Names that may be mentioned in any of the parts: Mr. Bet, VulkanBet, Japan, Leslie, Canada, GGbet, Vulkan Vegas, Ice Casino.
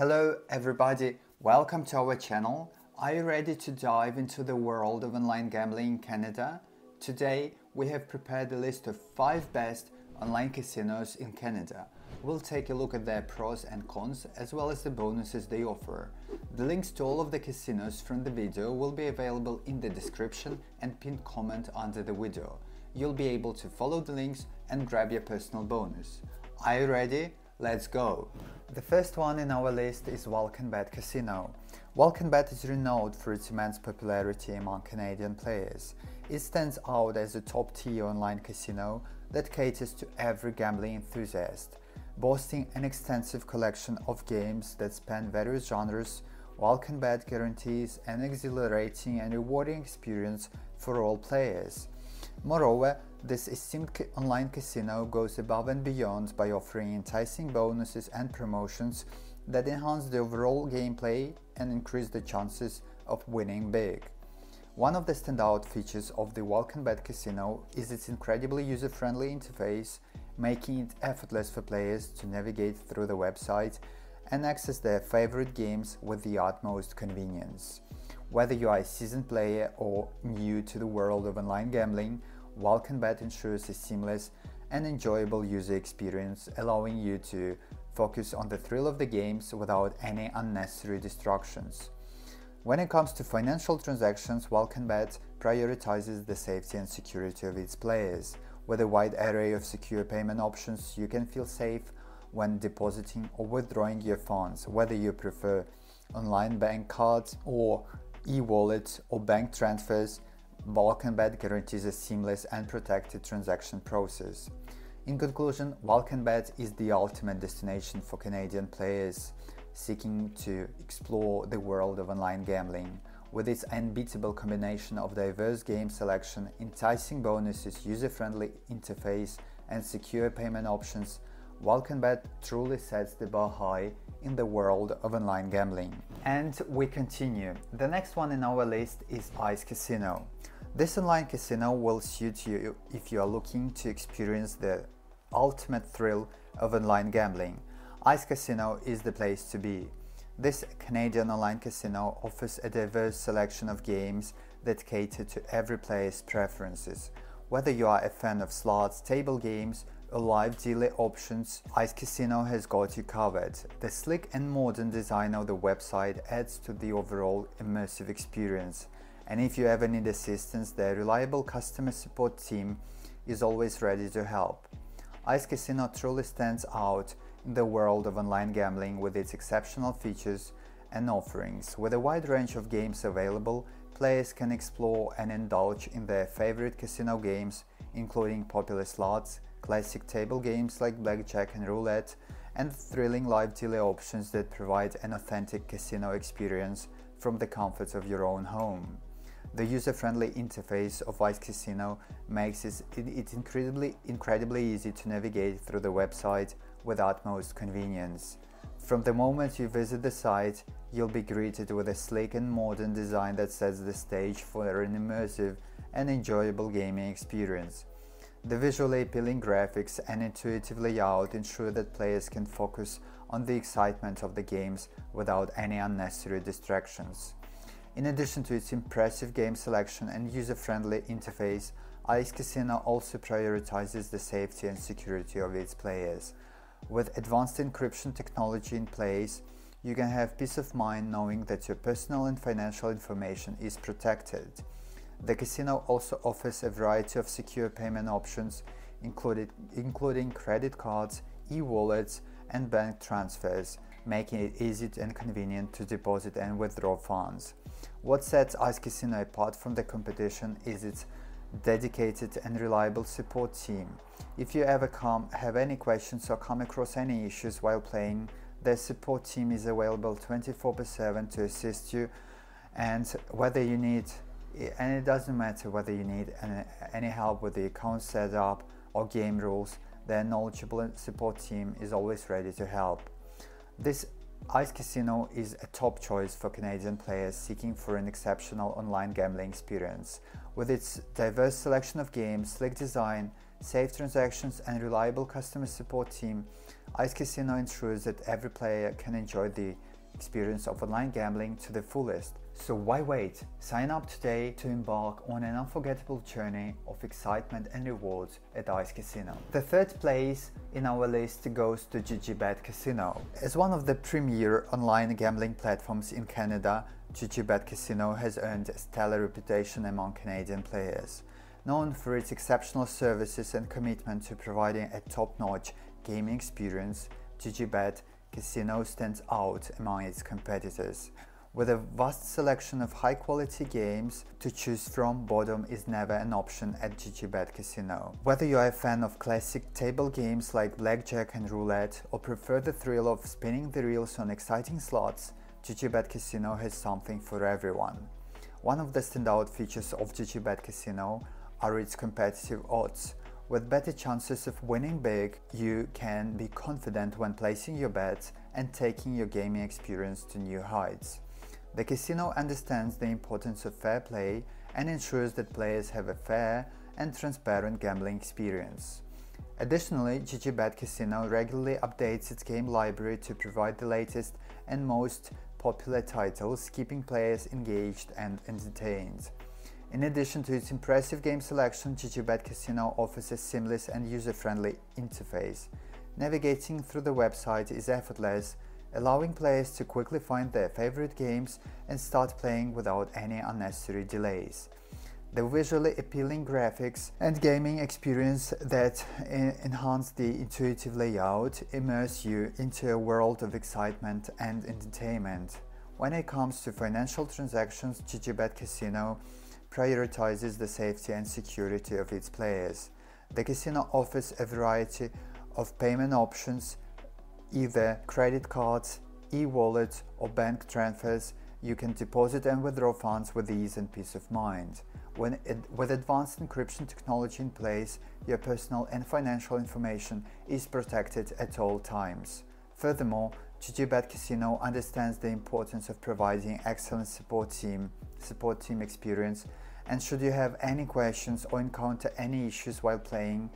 Hello everybody, welcome to our channel. Are you ready to dive into the world of online gambling in Canada? Today we have prepared a list of 5 best online casinos in Canada. We'll take a look at their pros and cons as well as the bonuses they offer. The links to all of the casinos from the video will be available in the description and pinned comment under the video. You'll be able to follow the links and grab your personal bonus. Are you ready? Let's go! The first one in our list is VulkanBet Casino. VulkanBet is renowned for its immense popularity among Canadian players. It stands out as a top-tier online casino that caters to every gambling enthusiast. Boasting an extensive collection of games that span various genres, VulkanBet guarantees an exhilarating and rewarding experience for all players. Moreover, this esteemed online casino goes above and beyond by offering enticing bonuses and promotions that enhance the overall gameplay and increase the chances of winning big. One of the standout features of the VulkanBet Casino is its incredibly user-friendly interface, making it effortless for players to navigate through the website and access their favorite games with the utmost convenience. Whether you are a seasoned player or new to the world of online gambling, VulkanBet ensures a seamless and enjoyable user experience, allowing you to focus on the thrill of the games without any unnecessary distractions. When it comes to financial transactions, VulkanBet prioritizes the safety and security of its players. With a wide array of secure payment options, you can feel safe when depositing or withdrawing your funds, whether you prefer online bank cards or e-wallets or bank transfers. VulkanBet guarantees a seamless and protected transaction process. In conclusion, VulkanBet is the ultimate destination for Canadian players seeking to explore the world of online gambling. With its unbeatable combination of diverse game selection, enticing bonuses, user-friendly interface, and secure payment options, VulkanBet truly sets the bar high in the world of online gambling. And we continue. The next one in our list is Ice Casino. This online casino will suit you if you are looking to experience the ultimate thrill of online gambling. Ice Casino is the place to be. This Canadian online casino offers a diverse selection of games that cater to every player's preferences. Whether you are a fan of slots, table games, or live dealer options, Ice Casino has got you covered. The slick and modern design of the website adds to the overall immersive experience. And if you ever need assistance, their reliable customer support team is always ready to help. Ice Casino truly stands out in the world of online gambling with its exceptional features and offerings. With a wide range of games available, players can explore and indulge in their favorite casino games, including popular slots, classic table games like blackjack and roulette, and thrilling live dealer options that provide an authentic casino experience from the comfort of your own home. The user-friendly interface of Ice Casino makes it incredibly easy to navigate through the website with utmost convenience. From the moment you visit the site, you'll be greeted with a sleek and modern design that sets the stage for an immersive and enjoyable gaming experience. The visually appealing graphics and intuitive layout ensure that players can focus on the excitement of the games without any unnecessary distractions. In addition to its impressive game selection and user-friendly interface, Ice Casino also prioritizes the safety and security of its players. With advanced encryption technology in place, you can have peace of mind knowing that your personal and financial information is protected. The casino also offers a variety of secure payment options, including credit cards, e-wallets, and bank transfers, making it easy and convenient to deposit and withdraw funds. What sets Ice Casino apart from the competition is its dedicated and reliable support team. If you ever have any questions or come across any issues while playing, their support team is available 24/7 to assist you, and it doesn't matter whether you need any help with the account setup or game rules, their knowledgeable support team is always ready to help. This Ice Casino is a top choice for Canadian players seeking for an exceptional online gambling experience. With its diverse selection of games, slick design, safe transactions, and reliable customer support team, Ice Casino ensures that every player can enjoy the experience of online gambling to the fullest. So why wait? Sign up today to embark on an unforgettable journey of excitement and rewards at Ice Casino. The third place in our list goes to GGbet Casino. As one of the premier online gambling platforms in Canada, GGbet Casino has earned a stellar reputation among Canadian players. Known for its exceptional services and commitment to providing a top-notch gaming experience, GGbet Casino stands out among its competitors. With a vast selection of high-quality games to choose from, boredom is never an option at GGbet Casino. Whether you are a fan of classic table games like blackjack and roulette, or prefer the thrill of spinning the reels on exciting slots, GGbet Casino has something for everyone. One of the standout features of GGbet Casino are its competitive odds. With better chances of winning big, you can be confident when placing your bets and taking your gaming experience to new heights. The casino understands the importance of fair play and ensures that players have a fair and transparent gambling experience. Additionally, GGbet Casino regularly updates its game library to provide the latest and most popular titles, keeping players engaged and entertained. In addition to its impressive game selection, GGbet Casino offers a seamless and user-friendly interface. Navigating through the website is effortless, allowing players to quickly find their favorite games and start playing without any unnecessary delays. The visually appealing graphics and gaming experience that enhance the intuitive layout immerse you into a world of excitement and entertainment. When it comes to financial transactions, GGbet Casino prioritizes the safety and security of its players. The casino offers a variety of payment options, either credit cards, e-wallets or bank transfers. You can deposit and withdraw funds with ease and peace of mind. With advanced encryption technology in place, your personal and financial information is protected at all times. Furthermore, GGbet Casino understands the importance of providing excellent support team experience, and should you have any questions or encounter any issues while playing,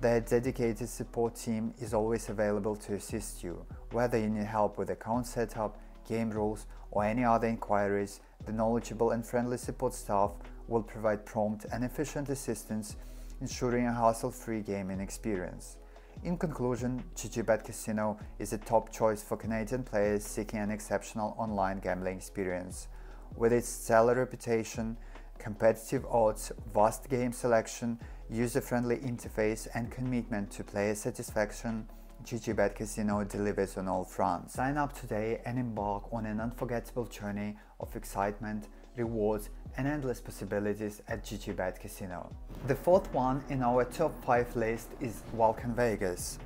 their dedicated support team is always available to assist you. Whether you need help with account setup, game rules, or any other inquiries, the knowledgeable and friendly support staff will provide prompt and efficient assistance, ensuring a hassle-free gaming experience. In conclusion, GGbet Casino is a top choice for Canadian players seeking an exceptional online gambling experience. With its stellar reputation, competitive odds, vast game selection, user-friendly interface and commitment to player satisfaction, GGbet Casino delivers on all fronts. Sign up today and embark on an unforgettable journey of excitement, rewards and endless possibilities at GGbet Casino. The fourth one in our top 5 list is Vulkan Vegas.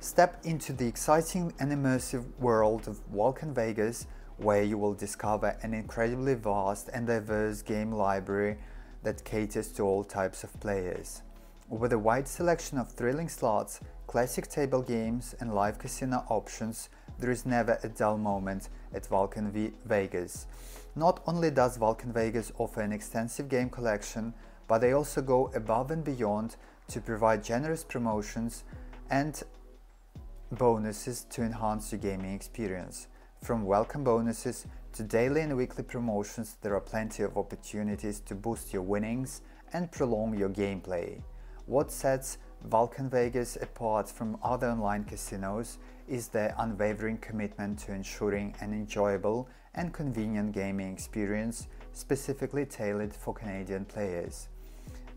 Step into the exciting and immersive world of Vulkan Vegas, where you will discover an incredibly vast and diverse game library that caters to all types of players. With a wide selection of thrilling slots, classic table games and live casino options, there is never a dull moment at Vulkan Vegas. Not only does Vulkan Vegas offer an extensive game collection, but they also go above and beyond to provide generous promotions and bonuses to enhance your gaming experience. From welcome bonuses to daily and weekly promotions, there are plenty of opportunities to boost your winnings and prolong your gameplay. What sets Vulkan Vegas apart from other online casinos is their unwavering commitment to ensuring an enjoyable and convenient gaming experience specifically tailored for Canadian players.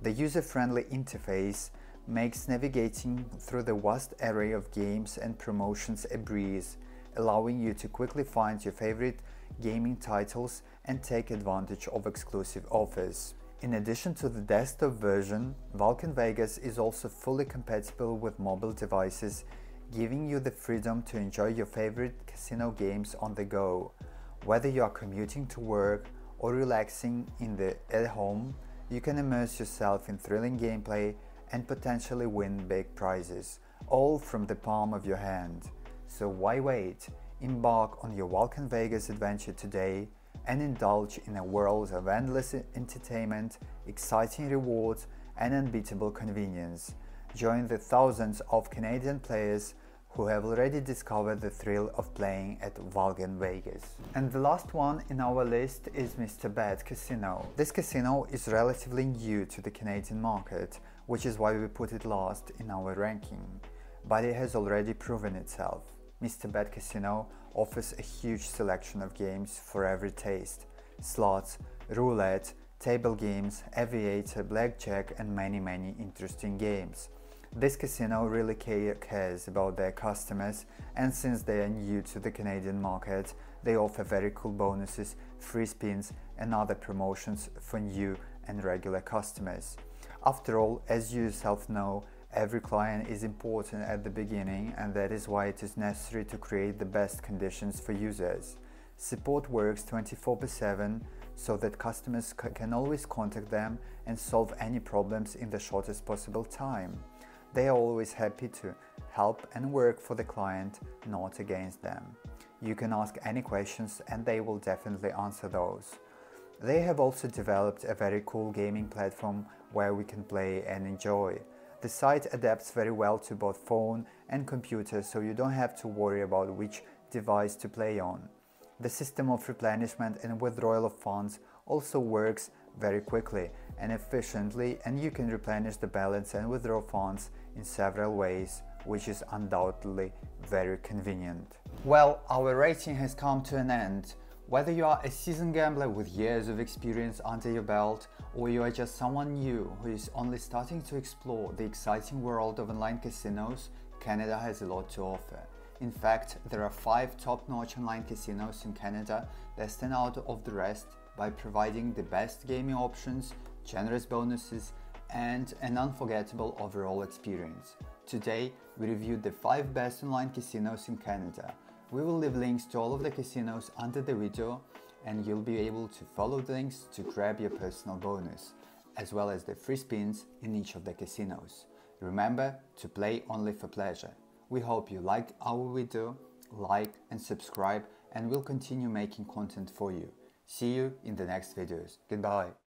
The user-friendly interface makes navigating through the vast array of games and promotions a breeze, allowing you to quickly find your favorite gaming titles and take advantage of exclusive offers. In addition to the desktop version, Vulkan Vegas is also fully compatible with mobile devices, giving you the freedom to enjoy your favorite casino games on the go. Whether you are commuting to work or relaxing at home, you can immerse yourself in thrilling gameplay and potentially win big prizes, all from the palm of your hand. So why wait? Embark on your Vulkan Vegas adventure today and indulge in a world of endless entertainment, exciting rewards and unbeatable convenience. Join the thousands of Canadian players who have already discovered the thrill of playing at Vulkan Vegas. And the last one in our list is Mr. Bet Casino. This casino is relatively new to the Canadian market, which is why we put it last in our ranking, but it has already proven itself. Mr. Bet Casino offers a huge selection of games for every taste: slots, roulette, table games, aviator, blackjack, and many interesting games. This casino really cares about their customers, and since they are new to the Canadian market, they offer very cool bonuses, free spins, and other promotions for new and regular customers. After all, as you yourself know, every client is important at the beginning, and that is why it is necessary to create the best conditions for users. Support works 24/7 so that customers can always contact them and solve any problems in the shortest possible time. They are always happy to help and work for the client, not against them. You can ask any questions and they will definitely answer those. They have also developed a very cool gaming platform where we can play and enjoy. The site adapts very well to both phone and computer, so you don't have to worry about which device to play on. The system of replenishment and withdrawal of funds also works very quickly and efficiently, and you can replenish the balance and withdraw funds in several ways, which is undoubtedly very convenient. Well, our rating has come to an end. Whether you are a seasoned gambler with years of experience under your belt, or you are just someone new who is only starting to explore the exciting world of online casinos, Canada has a lot to offer. In fact, there are 5 top-notch online casinos in Canada that stand out of the rest by providing the best gaming options, generous bonuses, and an unforgettable overall experience. Today, we reviewed the 5 best online casinos in Canada. We will leave links to all of the casinos under the video, and you'll be able to follow the links to grab your personal bonus, as well as the free spins in each of the casinos. Remember to play only for pleasure. We hope you liked our video, like and subscribe, and we'll continue making content for you. See you in the next videos. Goodbye.